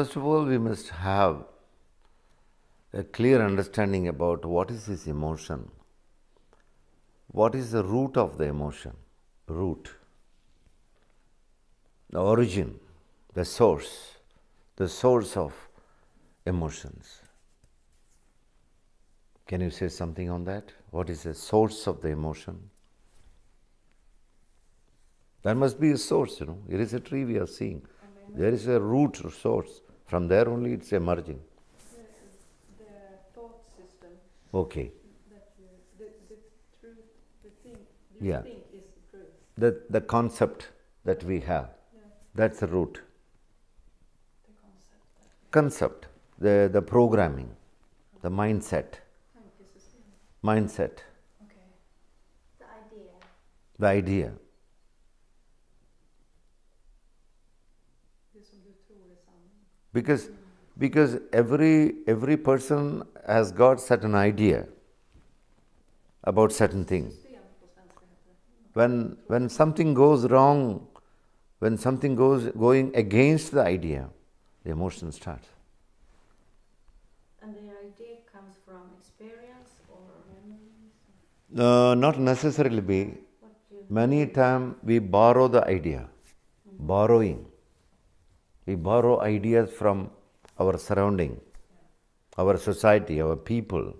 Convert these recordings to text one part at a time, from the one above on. First of all, we must have a clear understanding about what is this emotion, what is the root of the emotion, root, the origin, the source of emotions. Can you say something on that? What is the source of the emotion? There must be a source, you know. It is a tree we are seeing. There is a root source. From there only it's emerging. The thought system. Okay. The thing is the truth. The concept that we have. Yeah. That's the root. The concept. The programming. Okay. The mindset. Mindset. Okay. The idea. The idea. Because every person has got certain idea about certain things. When something goes wrong, when something goes going against the idea, the emotion starts. And the idea comes from experience or memories? No, not necessarily be. Many times we borrow the idea, borrowing. We borrow ideas from our surrounding, our society, our people.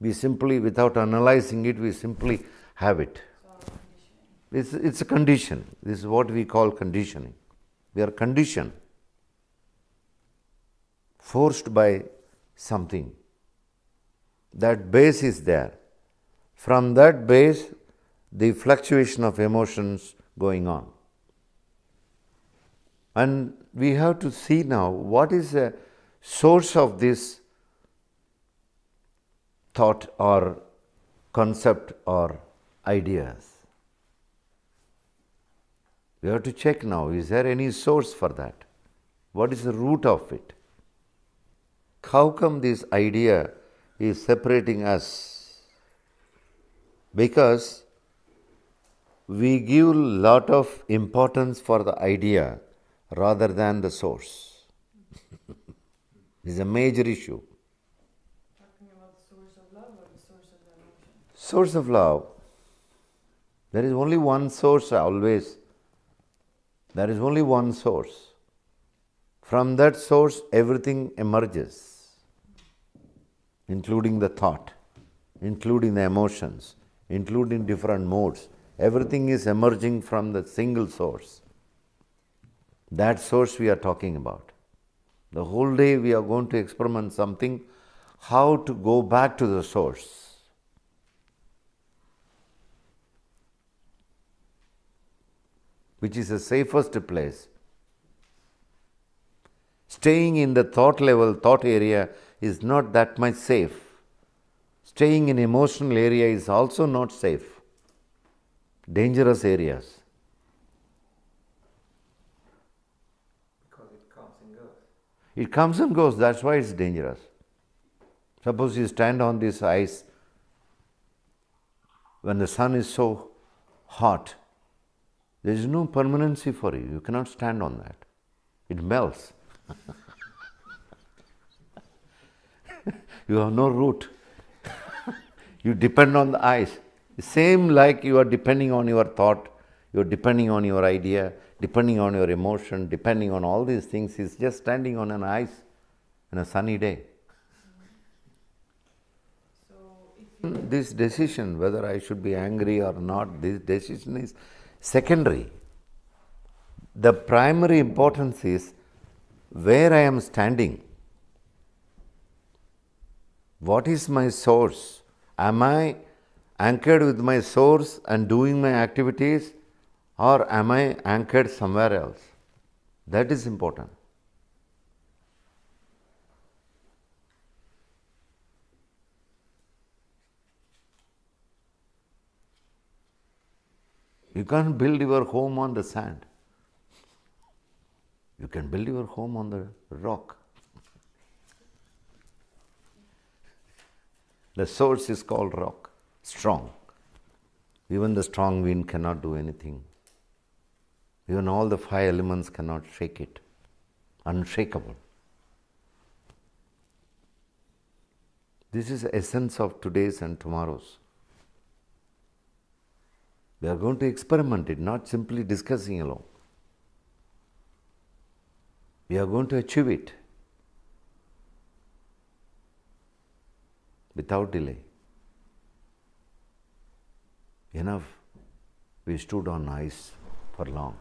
We simply, without analyzing it, we simply have it. It's a condition. This is what we call conditioning. We are conditioned, forced by something. That base is there. From that base, the fluctuation of emotions going on. And we have to see now what is the source of this thought or concept or ideas. We have to check now, is there any source for that? What is the root of it? How come this idea is separating us? Because we give a lot of importance for the idea rather than the source. This is a major issue. Talking about the source of love or the source of the emotion? Source of love. There is only one source always. There is only one source. From that source everything emerges, including the thought, including the emotions, including different moods. Everything is emerging from the single source. That source we are talking about. The whole day we are going to experiment something, how to go back to the source. Which is the safest place. Staying in the thought level, thought area is not that much safe. Staying in emotional area is also not safe. Dangerous areas. It comes and goes, that's why it's dangerous. Suppose you stand on this ice when the sun is so hot, there is no permanency for you. You cannot stand on that. It melts. You have no root. You depend on the ice. Same like you are depending on your thought, you are depending on your idea, depending on your emotion, depending on all these things, is just standing on an ice on a sunny day. So this decision, whether I should be angry or not, this decision is secondary. The primary importance is where I am standing. What is my source? Am I anchored with my source and doing my activities? Or am I anchored somewhere else? That is important. You can't build your home on the sand. You can build your home on the rock. The source is called rock, strong. Even the strong wind cannot do anything. Even all the 5 elements cannot shake it. unshakable. This is the essence of today's and tomorrow's. We are going to experiment it, not simply discussing alone. We are going to achieve it without delay. Enough, we stood on ice for long.